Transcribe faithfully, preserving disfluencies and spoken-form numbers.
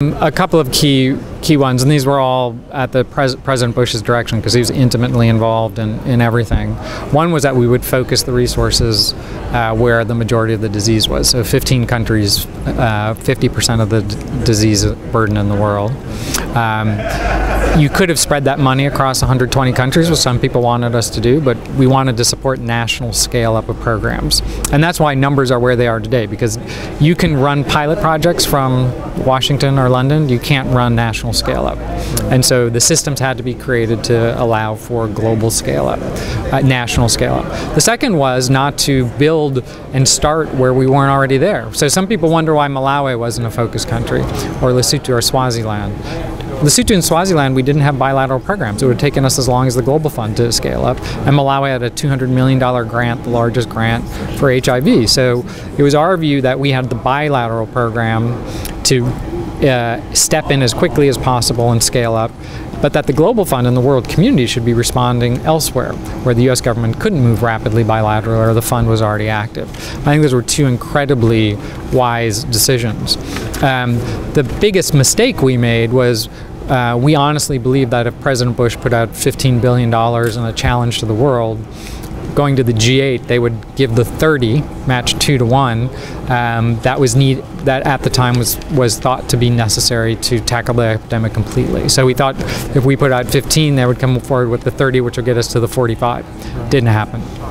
A couple of key key ones, and these were all at the pres President Bush's direction because he was intimately involved in, in everything. One was that we would focus the resources uh, where the majority of the disease was. So fifteen countries, uh, fifty percent of the d disease burden in the world. Um, you could have spread that money across one hundred twenty countries, which some people wanted us to do, but we wanted to support national scale-up of programs. And that's why numbers are where they are today, because you can run pilot projects from Washington or London, you can't run national scale-up. And so the systems had to be created to allow for global scale-up, uh, national scale-up. The second was not to build and start where we weren't already there. So some people wonder why Malawi wasn't a focus country, or Lesotho or Swaziland. Lesotho and Swaziland, we didn't have bilateral programs. It would have taken us as long as the Global Fund to scale up. And Malawi had a two hundred million dollar grant, the largest grant for H I V. So it was our view that we had the bilateral program to uh, step in as quickly as possible and scale up, but that the Global Fund and the world community should be responding elsewhere, where the U S government couldn't move rapidly bilaterally or the fund was already active. I think those were two incredibly wise decisions. Um, the biggest mistake we made was Uh, we honestly believe that if President Bush put out fifteen billion dollars in a challenge to the world, going to the G eight, they would give the thirty, match two to one. Um, that was need that at the time was was thought to be necessary to tackle the epidemic completely. So we thought if we put out fifteen, they would come forward with the thirty, which would get us to the forty-five. Didn't happen.